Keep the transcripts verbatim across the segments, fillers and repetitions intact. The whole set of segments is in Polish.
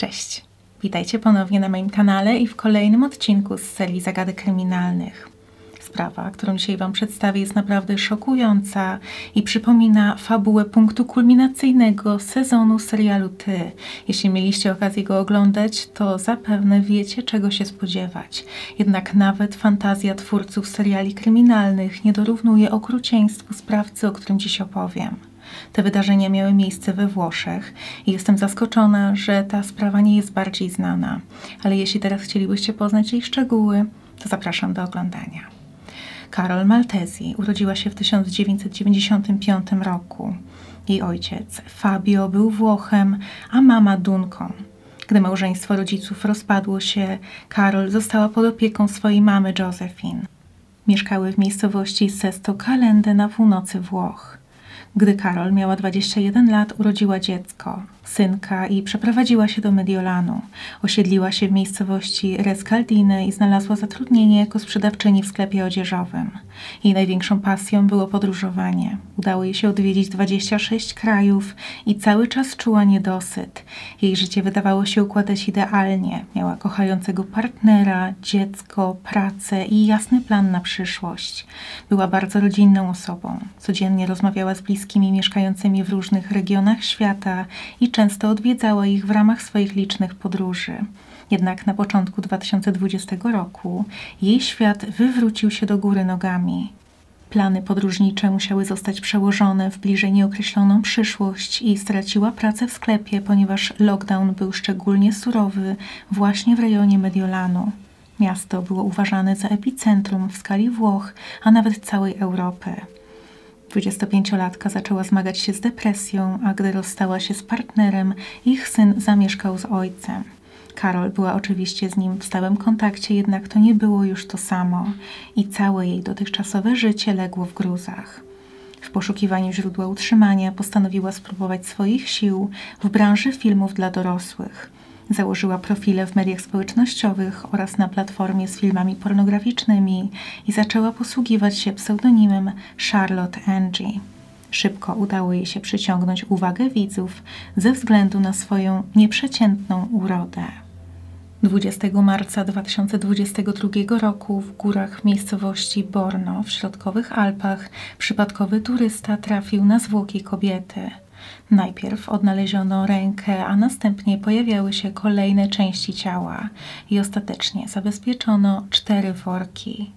Cześć! Witajcie ponownie na moim kanale i w kolejnym odcinku z serii zagadek kryminalnych. Sprawa, którą dzisiaj Wam przedstawię, jest naprawdę szokująca i przypomina fabułę punktu kulminacyjnego sezonu serialu Ty. Jeśli mieliście okazję go oglądać, to zapewne wiecie, czego się spodziewać. Jednak nawet fantazja twórców seriali kryminalnych nie dorównuje okrucieństwu sprawcy, o którym dziś opowiem. Te wydarzenia miały miejsce we Włoszech i jestem zaskoczona, że ta sprawa nie jest bardziej znana. Ale jeśli teraz chcielibyście poznać jej szczegóły, to zapraszam do oglądania. Carol Maltesi urodziła się w tysiąc dziewięćset dziewięćdziesiątym piątym roku. Jej ojciec, Fabio, był Włochem, a mama Dunką. Gdy małżeństwo rodziców rozpadło się, Carol została pod opieką swojej mamy Josephine. Mieszkały w miejscowości Sesto Calende na północy Włoch. Gdy Carol miała dwadzieścia jeden lat, urodziła dziecko, synka, i przeprowadziła się do Mediolanu. Osiedliła się w miejscowości Rescaldine i znalazła zatrudnienie jako sprzedawczyni w sklepie odzieżowym. Jej największą pasją było podróżowanie. Udało jej się odwiedzić dwadzieścia sześć krajów i cały czas czuła niedosyt. Jej życie wydawało się układać idealnie. Miała kochającego partnera, dziecko, pracę i jasny plan na przyszłość. Była bardzo rodzinną osobą. Codziennie rozmawiała z bliskimi mieszkającymi w różnych regionach świata i często odwiedzała ich w ramach swoich licznych podróży. Jednak na początku dwa tysiące dwudziestego roku jej świat wywrócił się do góry nogami. Plany podróżnicze musiały zostać przełożone w bliżej nieokreśloną przyszłość i straciła pracę w sklepie, ponieważ lockdown był szczególnie surowy właśnie w rejonie Mediolanu. Miasto było uważane za epicentrum w skali Włoch, a nawet całej Europy. dwudziestopięciolatka zaczęła zmagać się z depresją, a gdy rozstała się z partnerem, ich syn zamieszkał z ojcem. Carol była oczywiście z nim w stałym kontakcie, jednak to nie było już to samo i całe jej dotychczasowe życie legło w gruzach. W poszukiwaniu źródła utrzymania postanowiła spróbować swoich sił w branży filmów dla dorosłych. Założyła profile w mediach społecznościowych oraz na platformie z filmami pornograficznymi i zaczęła posługiwać się pseudonimem Charlotte Angie. Szybko udało jej się przyciągnąć uwagę widzów ze względu na swoją nieprzeciętną urodę. dwudziestego marca dwa tysiące dwudziestego drugiego roku w górach miejscowości Borno w środkowych Alpach przypadkowy turysta trafił na zwłoki kobiety. Najpierw odnaleziono rękę, a następnie pojawiały się kolejne części ciała i ostatecznie zabezpieczono cztery worki.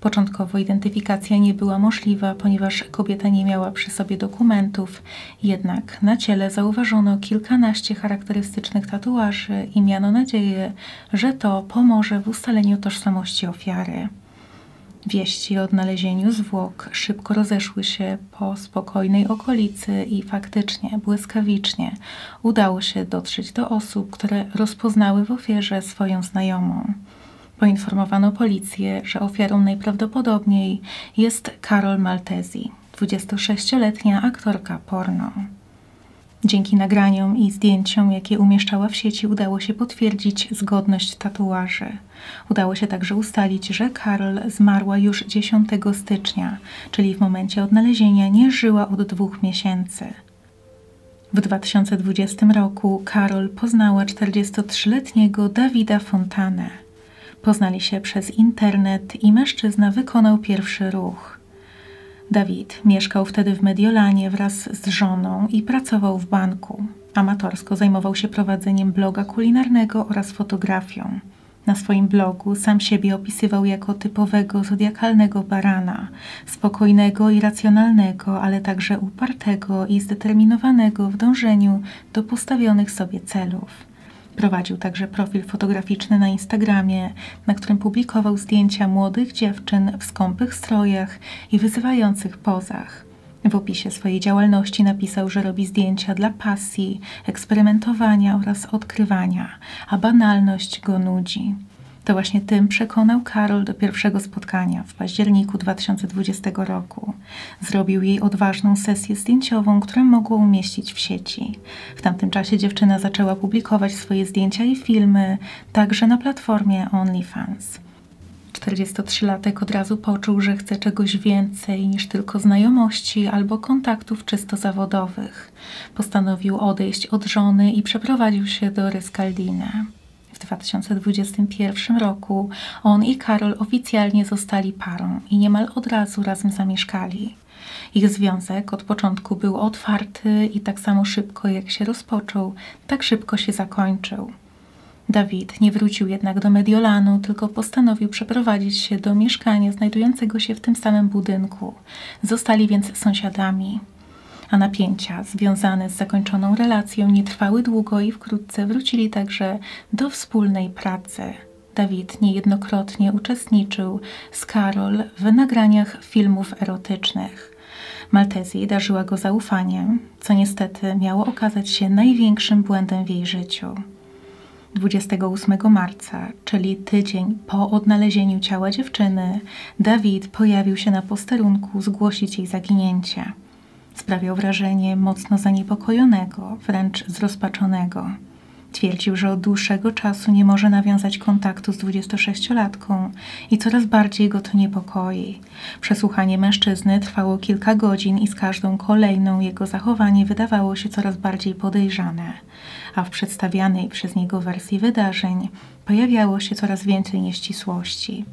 Początkowo identyfikacja nie była możliwa, ponieważ kobieta nie miała przy sobie dokumentów, jednak na ciele zauważono kilkanaście charakterystycznych tatuaży i miano nadzieję, że to pomoże w ustaleniu tożsamości ofiary. Wieści o odnalezieniu zwłok szybko rozeszły się po spokojnej okolicy i faktycznie, błyskawicznie udało się dotrzeć do osób, które rozpoznały w ofierze swoją znajomą. Poinformowano policję, że ofiarą najprawdopodobniej jest Carol Maltesi, dwudziestosześcioletnia aktorka porno. Dzięki nagraniom i zdjęciom, jakie umieszczała w sieci, udało się potwierdzić zgodność tatuaży. Udało się także ustalić, że Carol zmarła już dziesiątego stycznia, czyli w momencie odnalezienia nie żyła od dwóch miesięcy. W dwa tysiące dwudziestym roku Carol poznała czterdziestotrzyletniego Davida Fontanę. Poznali się przez internet i mężczyzna wykonał pierwszy ruch. Dawid mieszkał wtedy w Mediolanie wraz z żoną i pracował w banku. Amatorsko zajmował się prowadzeniem bloga kulinarnego oraz fotografią. Na swoim blogu sam siebie opisywał jako typowego zodiakalnego barana, spokojnego i racjonalnego, ale także upartego i zdeterminowanego w dążeniu do postawionych sobie celów. Prowadził także profil fotograficzny na Instagramie, na którym publikował zdjęcia młodych dziewczyn w skąpych strojach i wyzywających pozach. W opisie swojej działalności napisał, że robi zdjęcia dla pasji, eksperymentowania oraz odkrywania, a banalność go nudzi. To właśnie tym przekonał Carol do pierwszego spotkania w październiku dwa tysiące dwudziestego roku. Zrobił jej odważną sesję zdjęciową, którą mogło umieścić w sieci. W tamtym czasie dziewczyna zaczęła publikować swoje zdjęcia i filmy, także na platformie OnlyFans. czterdziestotrzylatek od razu poczuł, że chce czegoś więcej niż tylko znajomości albo kontaktów czysto zawodowych. Postanowił odejść od żony i przeprowadził się do Rescaldine. W dwa tysiące dwudziestym pierwszym roku on i Carol oficjalnie zostali parą i niemal od razu razem zamieszkali. Ich związek od początku był otwarty i tak samo szybko jak się rozpoczął, tak szybko się zakończył. Dawid nie wrócił jednak do Mediolanu, tylko postanowił przeprowadzić się do mieszkania znajdującego się w tym samym budynku. Zostali więc sąsiadami. A napięcia związane z zakończoną relacją nie trwały długo i wkrótce wrócili także do wspólnej pracy. Dawid niejednokrotnie uczestniczył z Carol w nagraniach filmów erotycznych. Maltesi darzyła go zaufaniem, co niestety miało okazać się największym błędem w jej życiu. dwudziestego ósmego marca, czyli tydzień po odnalezieniu ciała dziewczyny, Dawid pojawił się na posterunku zgłosić jej zaginięcie. Sprawiał wrażenie mocno zaniepokojonego, wręcz zrozpaczonego. Twierdził, że od dłuższego czasu nie może nawiązać kontaktu z dwudziestosześciolatką i coraz bardziej go to niepokoi. Przesłuchanie mężczyzny trwało kilka godzin i z każdą kolejną jego zachowanie wydawało się coraz bardziej podejrzane, a w przedstawianej przez niego wersji wydarzeń pojawiało się coraz więcej nieścisłości.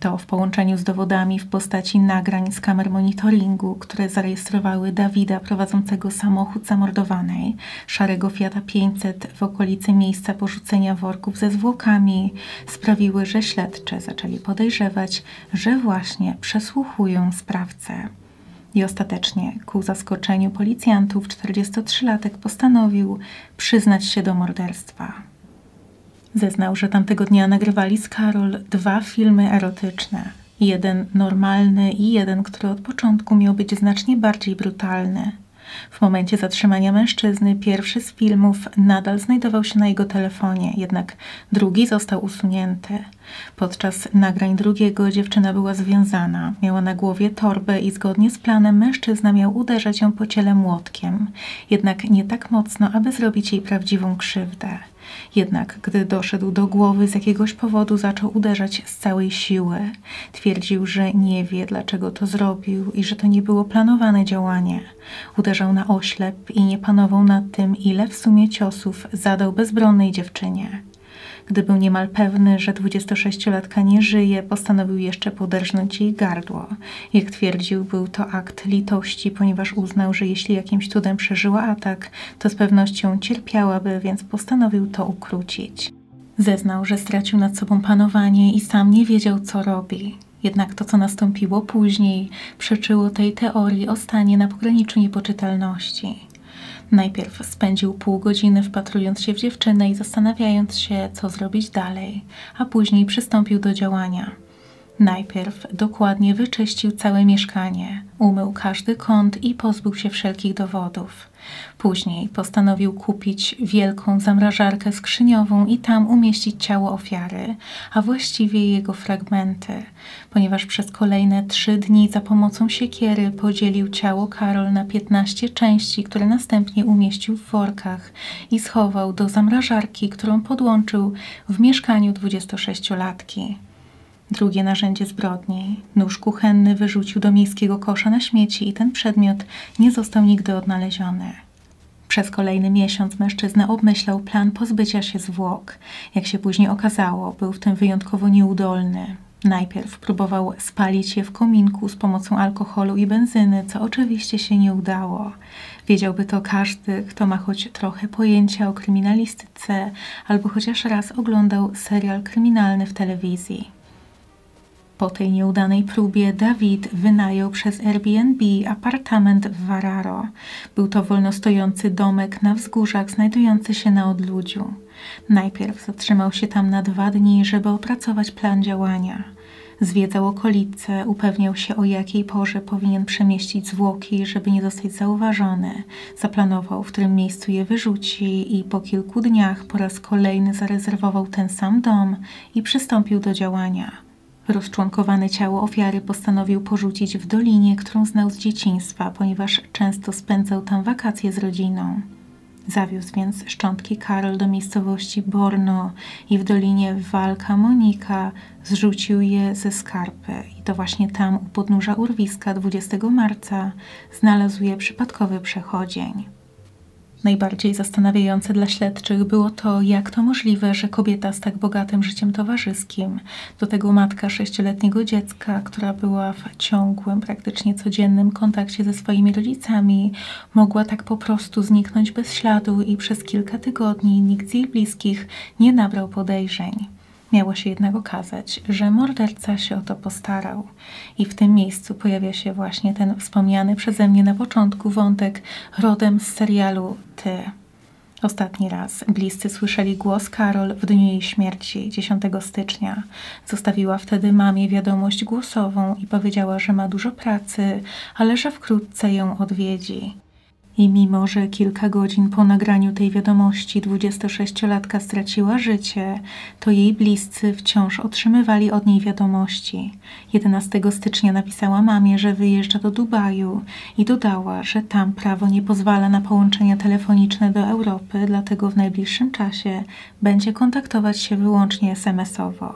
To w połączeniu z dowodami w postaci nagrań z kamer monitoringu, które zarejestrowały Dawida prowadzącego samochód zamordowanej, szarego Fiata pięćset w okolicy miejsca porzucenia worków ze zwłokami, sprawiły, że śledczy zaczęli podejrzewać, że właśnie przesłuchują sprawcę. I ostatecznie, ku zaskoczeniu policjantów, czterdziestotrzylatek postanowił przyznać się do morderstwa. Zeznał, że tamtego dnia nagrywali z Carol dwa filmy erotyczne. Jeden normalny i jeden, który od początku miał być znacznie bardziej brutalny. W momencie zatrzymania mężczyzny pierwszy z filmów nadal znajdował się na jego telefonie, jednak drugi został usunięty. Podczas nagrań drugiego dziewczyna była związana, miała na głowie torbę i zgodnie z planem mężczyzna miał uderzać ją po ciele młotkiem, jednak nie tak mocno, aby zrobić jej prawdziwą krzywdę. Jednak gdy doszedł do głowy, z jakiegoś powodu zaczął uderzać z całej siły. Twierdził, że nie wie, dlaczego to zrobił i że to nie było planowane działanie. Uderzał na oślep i nie panował nad tym, ile w sumie ciosów zadał bezbronnej dziewczynie. Gdy był niemal pewny, że dwudziestosześciolatka nie żyje, postanowił jeszcze poderżnąć jej gardło. Jak twierdził, był to akt litości, ponieważ uznał, że jeśli jakimś cudem przeżyła atak, to z pewnością cierpiałaby, więc postanowił to ukrócić. Zeznał, że stracił nad sobą panowanie i sam nie wiedział, co robi. Jednak to, co nastąpiło później, przeczyło tej teorii o stanie na pograniczu niepoczytalności. Najpierw spędził pół godziny wpatrując się w dziewczynę i zastanawiając się, co zrobić dalej, a później przystąpił do działania. Najpierw dokładnie wyczyścił całe mieszkanie, umył każdy kąt i pozbył się wszelkich dowodów. Później postanowił kupić wielką zamrażarkę skrzyniową i tam umieścić ciało ofiary, a właściwie jego fragmenty, ponieważ przez kolejne trzy dni za pomocą siekiery podzielił ciało Carol na piętnaście części, które następnie umieścił w workach i schował do zamrażarki, którą podłączył w mieszkaniu dwudziestosześciolatki. Drugie narzędzie zbrodni, nóż kuchenny, wyrzucił do miejskiego kosza na śmieci i ten przedmiot nie został nigdy odnaleziony. Przez kolejny miesiąc mężczyzna obmyślał plan pozbycia się zwłok. Jak się później okazało, był w tym wyjątkowo nieudolny. Najpierw próbował spalić je w kominku z pomocą alkoholu i benzyny, co oczywiście się nie udało. Wiedziałby to każdy, kto ma choć trochę pojęcia o kryminalistyce albo chociaż raz oglądał serial kryminalny w telewizji. Po tej nieudanej próbie Dawid wynajął przez Airbnb apartament w Vararo. Był to wolnostojący domek na wzgórzach znajdujący się na odludziu. Najpierw zatrzymał się tam na dwa dni, żeby opracować plan działania. Zwiedzał okolice, upewniał się, o jakiej porze powinien przemieścić zwłoki, żeby nie zostać zauważony. Zaplanował, w którym miejscu je wyrzuci i po kilku dniach po raz kolejny zarezerwował ten sam dom i przystąpił do działania. Rozczłonkowane ciało ofiary postanowił porzucić w dolinie, którą znał z dzieciństwa, ponieważ często spędzał tam wakacje z rodziną. Zawiózł więc szczątki Carol do miejscowości Borno i w dolinie Walka Monika zrzucił je ze skarpy. I to właśnie tam, u podnóża urwiska, dwudziestego marca znalazł je przypadkowy przechodzień. Najbardziej zastanawiające dla śledczych było to, jak to możliwe, że kobieta z tak bogatym życiem towarzyskim, do tego matka sześcioletniego dziecka, która była w ciągłym, praktycznie codziennym kontakcie ze swoimi rodzicami, mogła tak po prostu zniknąć bez śladu i przez kilka tygodni nikt z jej bliskich nie nabrał podejrzeń. Miało się jednak okazać, że morderca się o to postarał. I w tym miejscu pojawia się właśnie ten wspomniany przeze mnie na początku wątek rodem z serialu Ty. Ostatni raz bliscy słyszeli głos Carol w dniu jej śmierci, dziesiątego stycznia. Zostawiła wtedy mamie wiadomość głosową i powiedziała, że ma dużo pracy, ale że wkrótce ją odwiedzi. I mimo, że kilka godzin po nagraniu tej wiadomości dwudziestosześciolatka straciła życie, to jej bliscy wciąż otrzymywali od niej wiadomości. jedenastego stycznia napisała mamie, że wyjeżdża do Dubaju i dodała, że tam prawo nie pozwala na połączenia telefoniczne do Europy, dlatego w najbliższym czasie będzie kontaktować się wyłącznie es em esowo.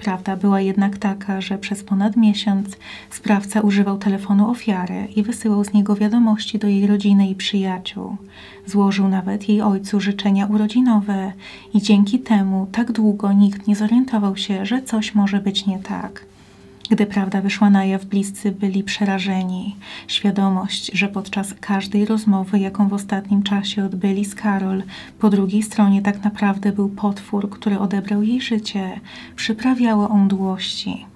Prawda była jednak taka, że przez ponad miesiąc sprawca używał telefonu ofiary i wysyłał z niego wiadomości do jej rodziny i przyjaciół. Złożył nawet jej ojcu życzenia urodzinowe i dzięki temu tak długo nikt nie zorientował się, że coś może być nie tak. Gdy prawda wyszła na jaw, bliscy byli przerażeni. Świadomość, że podczas każdej rozmowy, jaką w ostatnim czasie odbyli z Carol, po drugiej stronie tak naprawdę był potwór, który odebrał jej życie, przyprawiała ją mdłości.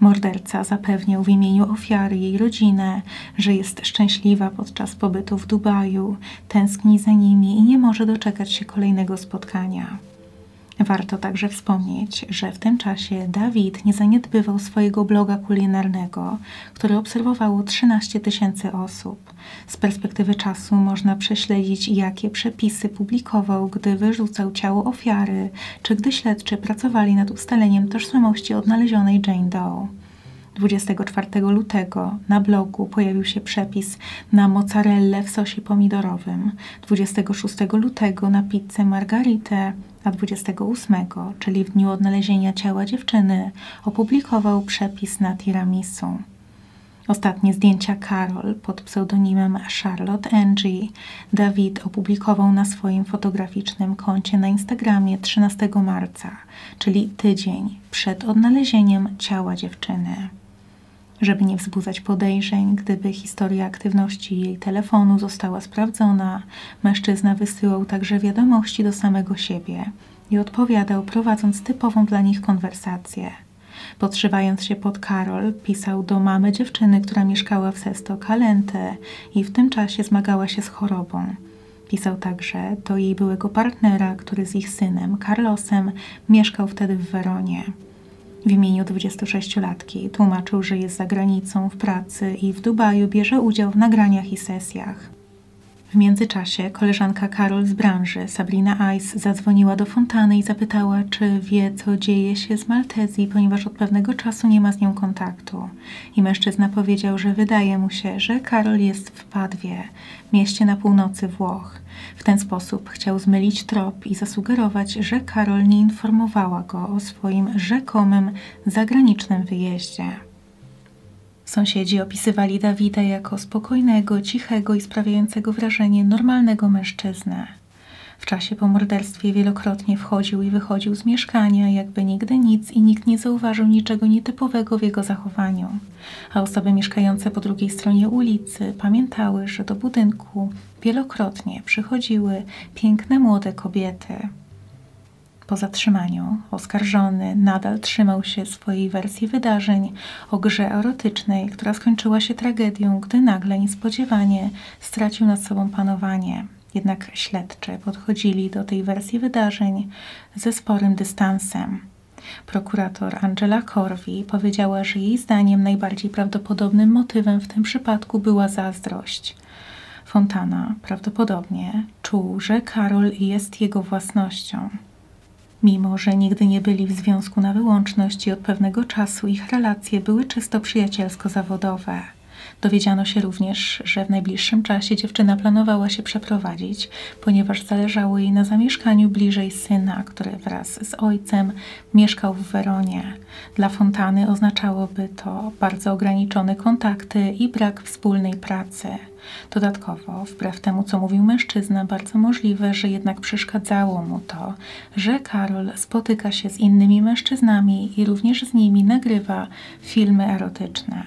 Morderca zapewniał w imieniu ofiary jej rodzinę, że jest szczęśliwa podczas pobytu w Dubaju, tęskni za nimi i nie może doczekać się kolejnego spotkania. Warto także wspomnieć, że w tym czasie Dawid nie zaniedbywał swojego bloga kulinarnego, który obserwowało trzynaście tysięcy osób. Z perspektywy czasu można prześledzić, jakie przepisy publikował, gdy wyrzucał ciało ofiary, czy gdy śledczy pracowali nad ustaleniem tożsamości odnalezionej Jane Doe. dwudziestego czwartego lutego na blogu pojawił się przepis na mozzarellę w sosie pomidorowym, dwudziestego szóstego lutego na pizzę margaritę, a dwudziestego ósmego, czyli w dniu odnalezienia ciała dziewczyny, opublikował przepis na tiramisu. Ostatnie zdjęcia Carol pod pseudonimem Charlotte Angie Dawid opublikował na swoim fotograficznym koncie na Instagramie trzynastego marca, czyli tydzień przed odnalezieniem ciała dziewczyny. Żeby nie wzbudzać podejrzeń, gdyby historia aktywności jej telefonu została sprawdzona, mężczyzna wysyłał także wiadomości do samego siebie i odpowiadał, prowadząc typową dla nich konwersację. Podszywając się pod Carol, pisał do mamy dziewczyny, która mieszkała w Sesto Calende i w tym czasie zmagała się z chorobą. Pisał także do jej byłego partnera, który z ich synem, Carlosem, mieszkał wtedy w Weronie. W imieniu dwudziestosześciolatki tłumaczył, że jest za granicą, w pracy i w Dubaju bierze udział w nagraniach i sesjach. W międzyczasie koleżanka Carol z branży, Sabrina Ice, zadzwoniła do Fontany i zapytała, czy wie, co dzieje się z Maltesi, ponieważ od pewnego czasu nie ma z nią kontaktu. I mężczyzna powiedział, że wydaje mu się, że Carol jest w Padwie, mieście na północy Włoch. W ten sposób chciał zmylić trop i zasugerować, że Carol nie informowała go o swoim rzekomym zagranicznym wyjeździe. Sąsiedzi opisywali Dawida jako spokojnego, cichego i sprawiającego wrażenie normalnego mężczyznę. W czasie po morderstwie wielokrotnie wchodził i wychodził z mieszkania, jakby nigdy nic i nikt nie zauważył niczego nietypowego w jego zachowaniu. A osoby mieszkające po drugiej stronie ulicy pamiętały, że do budynku wielokrotnie przychodziły piękne młode kobiety. Po zatrzymaniu oskarżony nadal trzymał się swojej wersji wydarzeń o grze erotycznej, która skończyła się tragedią, gdy nagle niespodziewanie stracił nad sobą panowanie. Jednak śledczy podchodzili do tej wersji wydarzeń ze sporym dystansem. Prokurator Angela Corvi powiedziała, że jej zdaniem najbardziej prawdopodobnym motywem w tym przypadku była zazdrość. Fontana prawdopodobnie czuł, że Carol jest jego własnością. Mimo, że nigdy nie byli w związku na wyłączność i od pewnego czasu ich relacje były czysto przyjacielsko-zawodowe. Dowiedziano się również, że w najbliższym czasie dziewczyna planowała się przeprowadzić, ponieważ zależało jej na zamieszkaniu bliżej syna, który wraz z ojcem mieszkał w Weronie. Dla Fontany oznaczałoby to bardzo ograniczone kontakty i brak wspólnej pracy. Dodatkowo, wbrew temu co mówił mężczyzna, bardzo możliwe, że jednak przeszkadzało mu to, że Carol spotyka się z innymi mężczyznami i również z nimi nagrywa filmy erotyczne.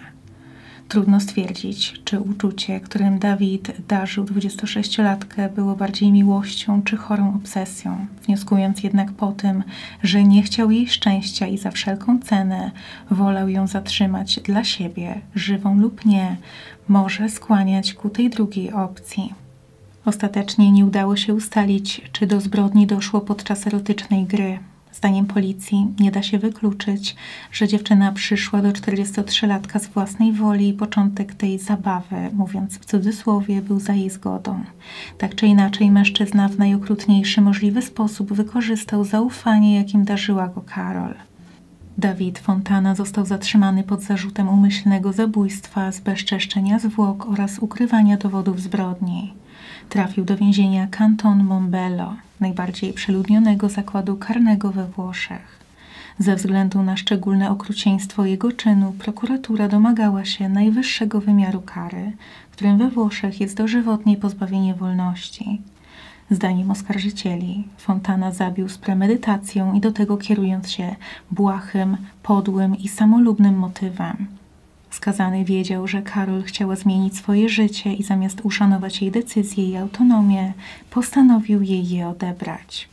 Trudno stwierdzić, czy uczucie, którym Dawid darzył dwudziestosześciolatkę, było bardziej miłością czy chorą obsesją, wnioskując jednak po tym, że nie chciał jej szczęścia i za wszelką cenę wolał ją zatrzymać dla siebie, żywą lub nie, może skłaniać ku tej drugiej opcji. Ostatecznie nie udało się ustalić, czy do zbrodni doszło podczas erotycznej gry. Zdaniem policji nie da się wykluczyć, że dziewczyna przyszła do czterdziestotrzylatka z własnej woli i początek tej zabawy, mówiąc w cudzysłowie, był za jej zgodą. Tak czy inaczej mężczyzna w najokrutniejszy możliwy sposób wykorzystał zaufanie, jakim darzyła go Carol. Davide Fontana został zatrzymany pod zarzutem umyślnego zabójstwa, zbezczeszczenia zwłok oraz ukrywania dowodów zbrodni. Trafił do więzienia Canton Mombello, najbardziej przeludnionego zakładu karnego we Włoszech. Ze względu na szczególne okrucieństwo jego czynu, prokuratura domagała się najwyższego wymiaru kary, którym we Włoszech jest dożywotnie pozbawienie wolności. Zdaniem oskarżycieli, Fontana zabił z premedytacją i do tego kierując się błahym, podłym i samolubnym motywem. Skazany wiedział, że Carol chciała zmienić swoje życie i zamiast uszanować jej decyzję i autonomię, postanowił jej je odebrać.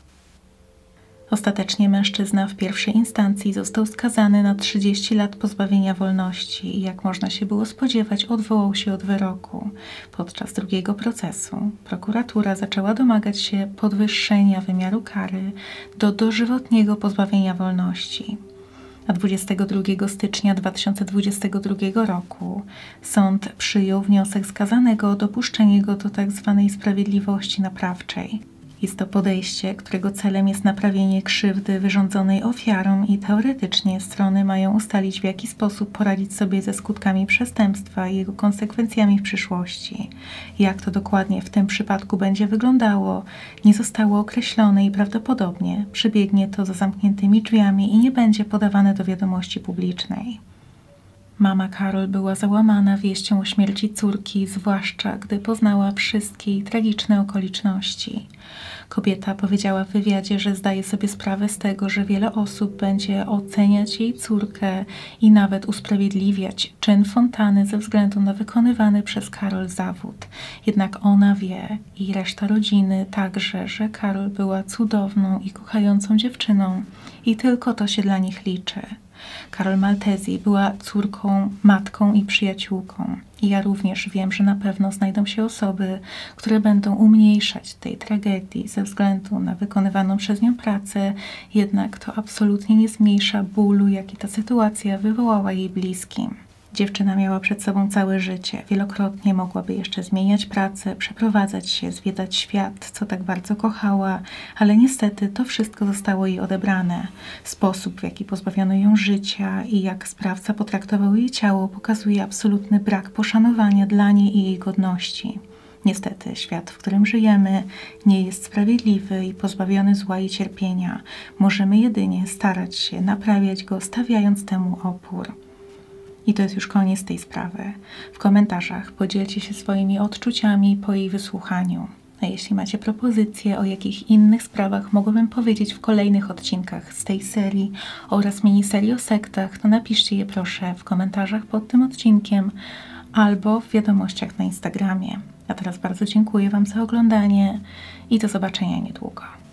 Ostatecznie mężczyzna w pierwszej instancji został skazany na trzydzieści lat pozbawienia wolności i jak można się było spodziewać, odwołał się od wyroku. Podczas drugiego procesu prokuratura zaczęła domagać się podwyższenia wymiaru kary do dożywotniego pozbawienia wolności. A dwudziestego drugiego stycznia dwa tysiące dwudziestego drugiego roku sąd przyjął wniosek skazanego o dopuszczenie go do tzw. sprawiedliwości naprawczej. Jest to podejście, którego celem jest naprawienie krzywdy wyrządzonej ofiarom i teoretycznie strony mają ustalić, w jaki sposób poradzić sobie ze skutkami przestępstwa i jego konsekwencjami w przyszłości. Jak to dokładnie w tym przypadku będzie wyglądało, nie zostało określone i prawdopodobnie przebiegnie to za zamkniętymi drzwiami i nie będzie podawane do wiadomości publicznej. Mama Carol była załamana wieścią o śmierci córki, zwłaszcza gdy poznała wszystkie tragiczne okoliczności. Kobieta powiedziała w wywiadzie, że zdaje sobie sprawę z tego, że wiele osób będzie oceniać jej córkę i nawet usprawiedliwiać czyn Fontany ze względu na wykonywany przez Carol zawód. Jednak ona wie i reszta rodziny także, że Carol była cudowną i kochającą dziewczyną i tylko to się dla nich liczy. Carol Maltesi była córką, matką i przyjaciółką. I ja również wiem, że na pewno znajdą się osoby, które będą umniejszać tej tragedii ze względu na wykonywaną przez nią pracę, jednak to absolutnie nie zmniejsza bólu, jaki ta sytuacja wywołała jej bliskim. Dziewczyna miała przed sobą całe życie, wielokrotnie mogłaby jeszcze zmieniać pracę, przeprowadzać się, zwiedzać świat, co tak bardzo kochała, ale niestety to wszystko zostało jej odebrane. Sposób, w jaki pozbawiono ją życia i jak sprawca potraktował jej ciało, pokazuje absolutny brak poszanowania dla niej i jej godności. Niestety świat, w którym żyjemy, nie jest sprawiedliwy i pozbawiony zła i cierpienia. Możemy jedynie starać się naprawiać go, stawiając temu opór. I to jest już koniec tej sprawy. W komentarzach podzielcie się swoimi odczuciami po jej wysłuchaniu. A jeśli macie propozycje, o jakich innych sprawach mogłabym powiedzieć w kolejnych odcinkach z tej serii oraz miniserii o sektach, to napiszcie je proszę w komentarzach pod tym odcinkiem albo w wiadomościach na Instagramie. A teraz bardzo dziękuję Wam za oglądanie i do zobaczenia niedługo.